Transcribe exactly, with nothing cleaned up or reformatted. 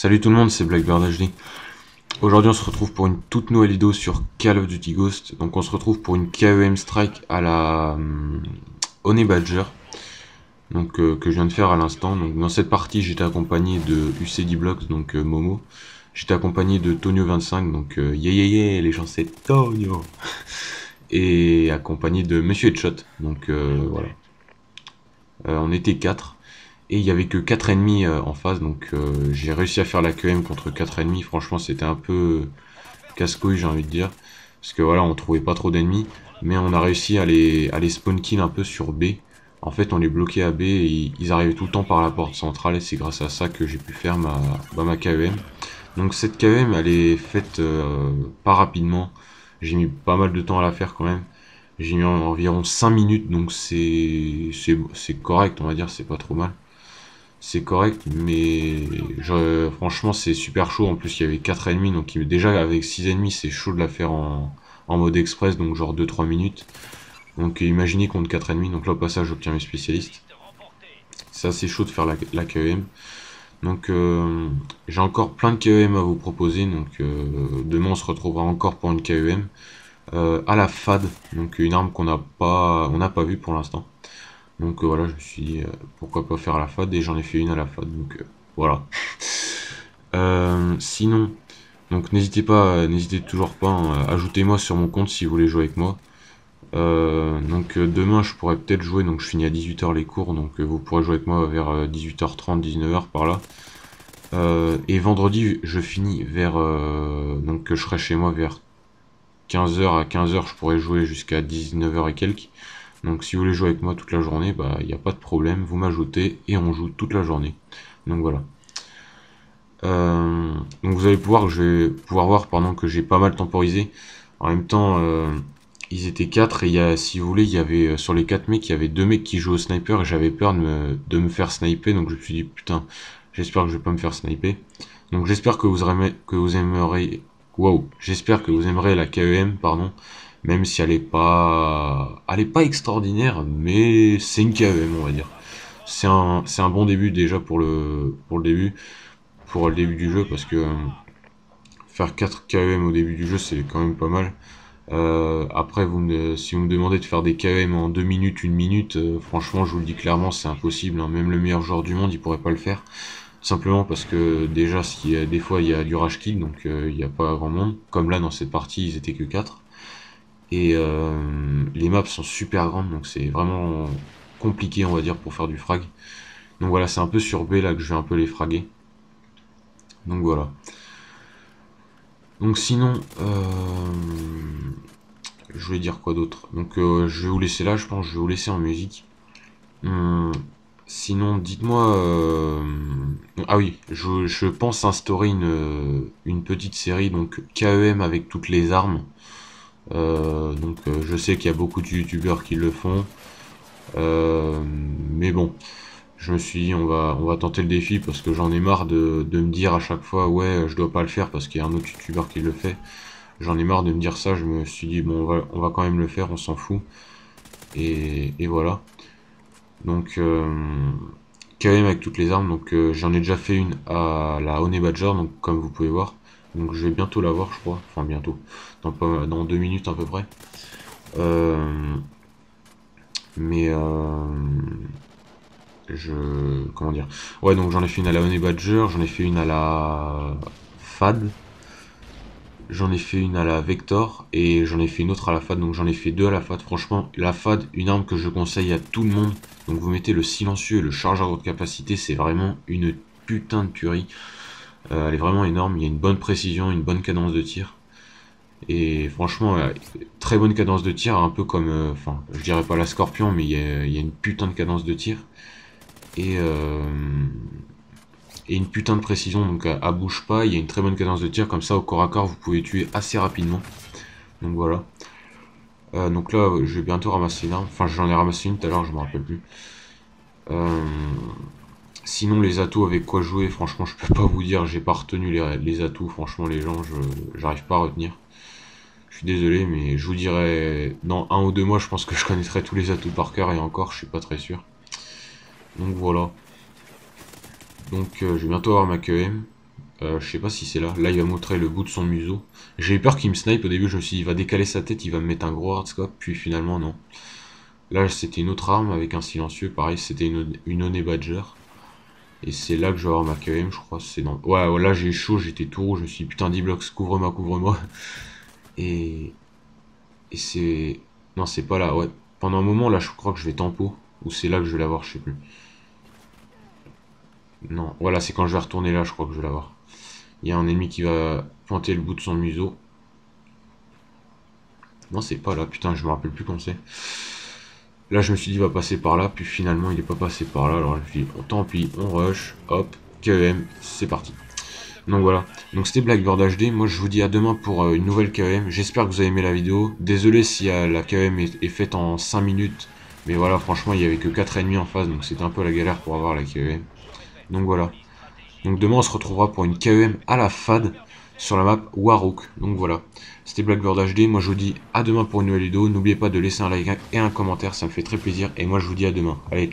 Salut tout le monde, c'est BlackBiirdHD. Aujourd'hui on se retrouve pour une toute nouvelle vidéo sur Call of Duty Ghost. Donc on se retrouve pour une K E M Strike à la hum, Honey Badger, donc, euh, que je viens de faire à l'instant. Donc dans cette partie j'étais accompagné de U C D Blocks, donc euh, Momo. J'étais accompagné de Tonio vingt-cinq, donc euh, yeah yeah yeah, les gens c'est Tonio. Et accompagné de Monsieur Headshot, donc euh, voilà. Euh, on était quatre. Et il n'y avait que quatre ennemis en face, donc euh, j'ai réussi à faire la K E M contre quatre ennemis. Franchement, c'était un peu casse-couille, j'ai envie de dire. Parce que voilà, on trouvait pas trop d'ennemis. Mais on a réussi à les, à les spawn kill un peu sur B. En fait, on les bloquait à B et ils arrivaient tout le temps par la porte centrale. Et c'est grâce à ça que j'ai pu faire ma, bah, ma K E M. Donc cette K E M, elle est faite euh, pas rapidement. J'ai mis pas mal de temps à la faire quand même. J'ai mis environ cinq minutes, donc c'est correct, on va dire, c'est pas trop mal. C'est correct, mais je, franchement c'est super chaud. En plus il y avait quatre ennemis, donc déjà avec six ennemis c'est chaud de la faire en, en mode express, donc genre deux trois minutes. Donc imaginez contre quatre ennemis, donc là au passage j'obtiens mes spécialistes. C'est assez chaud de faire la, la K E M. Donc euh, j'ai encore plein de K E M à vous proposer, donc euh, demain on se retrouvera encore pour une K E M euh, à la F A D, donc une arme qu'on n'a pas, on n'a pas vue pour l'instant. Donc euh, voilà, je me suis dit euh, pourquoi pas faire la F A D, et j'en ai fait une à la F A D, donc euh, voilà. Euh, sinon, donc n'hésitez pas, euh, n'hésitez toujours pas, hein, ajoutez-moi sur mon compte si vous voulez jouer avec moi. Euh, donc euh, demain je pourrais peut-être jouer, donc je finis à dix-huit heures les cours, donc euh, vous pourrez jouer avec moi vers euh, dix-huit heures trente, dix-neuf heures par là. Euh, et vendredi je finis vers, euh, donc je serai chez moi vers quinze heures, à quinze heures je pourrais jouer jusqu'à dix-neuf heures et quelques. Donc si vous voulez jouer avec moi toute la journée, bah il n'y a pas de problème, vous m'ajoutez et on joue toute la journée. Donc voilà. Euh, donc vous allez pouvoir, je vais pouvoir voir pendant que j'ai pas mal temporisé. En même temps, euh, ils étaient quatre, et y a, si vous voulez, il y avait sur les quatre mecs, il y avait deux mecs qui jouaient au sniper, et j'avais peur de me, de me faire sniper, donc je me suis dit putain, j'espère que je vais pas me faire sniper. Donc j'espère que vous aimez, que vous aimerez. Waouh, j'espère que vous aimerez la K E M, pardon. Même si elle est pas, elle est pas extraordinaire, mais c'est une K E M, on va dire. C'est un, c'est un bon début déjà pour le, pour le début, pour le début du jeu, parce que euh, faire quatre K E M au début du jeu, c'est quand même pas mal. Euh, après, vous me, si vous me demandez de faire des K E M en deux minutes, une minute, euh, franchement, je vous le dis clairement, c'est impossible. Hein. Même le meilleur joueur du monde, il pourrait pas le faire, simplement parce que déjà, si, des fois, il y a du rush kill, donc il euh, n'y a pas grand monde. Comme là, dans cette partie, ils étaient que quatre. Et euh, les maps sont super grandes, donc c'est vraiment compliqué, on va dire, pour faire du frag. Donc voilà, c'est un peu sur B là que je vais un peu les fraguer. Donc voilà. Donc sinon, euh, je voulais dire quoi d'autre. Donc euh, je vais vous laisser là, je pense, je vais vous laisser en musique. Hum, sinon, dites-moi... Euh, ah oui, je, je pense instaurer une, une petite série, donc K E M avec toutes les armes. Euh, donc euh, je sais qu'il y a beaucoup de youtubeurs qui le font, euh, mais bon, je me suis dit on va, on va tenter le défi, parce que j'en ai marre de, de me dire à chaque fois ouais je dois pas le faire parce qu'il y a un autre youtubeur qui le fait. J'en ai marre de me dire ça, je me suis dit bon on va, on va quand même le faire, on s'en fout, et, et voilà. Donc euh, quand même avec toutes les armes, donc euh, j'en ai déjà fait une à la Honey Badger, donc comme vous pouvez voir. Donc je vais bientôt la voir, je crois, enfin bientôt, dans, pas, dans deux minutes à peu près. Euh, mais euh, je, comment dire, ouais, donc j'en ai fait une à la Honey Badger, j'en ai fait une à la F A D, j'en ai fait une à la Vector et j'en ai fait une autre à la F A D. Donc j'en ai fait deux à la F A D. Franchement, la F A D, une arme que je conseille à tout le monde. Donc vous mettez le silencieux et le chargeur haute capacité, c'est vraiment une putain de tuerie. Euh, elle est vraiment énorme, il y a une bonne précision, une bonne cadence de tir. Et franchement, euh, très bonne cadence de tir, un peu comme, enfin, euh, je dirais pas la Scorpion, mais il y, y a une putain de cadence de tir. Et, euh, et une putain de précision, donc à, à bouge pas, il y a une très bonne cadence de tir, comme ça au corps à corps vous pouvez tuer assez rapidement. Donc voilà. Euh, donc là, je vais bientôt ramasser une arme, enfin j'en ai ramassé une tout à l'heure, je me rappelle plus. Euh... Sinon les atouts avec quoi jouer, franchement je peux pas vous dire, j'ai pas retenu les, les atouts, franchement les gens, je j'arrive pas à retenir. Je suis désolé, mais je vous dirai dans un ou deux mois, je pense que je connaîtrai tous les atouts par cœur, et encore je suis pas très sûr. Donc voilà. Donc euh, je vais bientôt avoir ma K E M. Euh, je sais pas si c'est là. Là, il va montrer le bout de son museau. J'ai eu peur qu'il me snipe au début. Je me suis dit, il va décaler sa tête, il va me mettre un gros hardscope. Puis finalement, non. Là, c'était une autre arme avec un silencieux. Pareil, c'était une, une Honey Badger. Et c'est là que je vais avoir ma K E M, je crois. C'est dans... Ouais, là, j'ai chaud, j'étais tout rouge. Je me suis dit, putain, D-Blocks, couvre-moi, couvre-moi. Et. Et c'est. Non, c'est pas là. Ouais. Pendant un moment, là, je crois que je vais tempo. Ou c'est là que je vais l'avoir, je sais plus. Non, voilà, c'est quand je vais retourner là, je crois que je vais l'avoir. Il y a un ennemi qui va pointer le bout de son museau. Non, c'est pas là, putain, je me rappelle plus comment c'est. Là, je me suis dit, il va passer par là, puis finalement, il est pas passé par là. Alors, je me suis dit, oh, tant pis, on rush, hop, K E M, c'est parti. Donc voilà, donc c'était BlackBiirdHD. Moi, je vous dis à demain pour une nouvelle K E M. J'espère que vous avez aimé la vidéo. Désolé si la K E M est faite en cinq minutes. Mais voilà, franchement, il n'y avait que quatre ennemis en face, donc c'était un peu la galère pour avoir la K E M. Donc voilà. Donc demain on se retrouvera pour une K E M à la F A D sur la map Warhawk. Donc voilà. C'était BlackBiirdHD. Moi je vous dis à demain pour une nouvelle vidéo. N'oubliez pas de laisser un like et un commentaire. Ça me fait très plaisir. Et moi je vous dis à demain. Allez.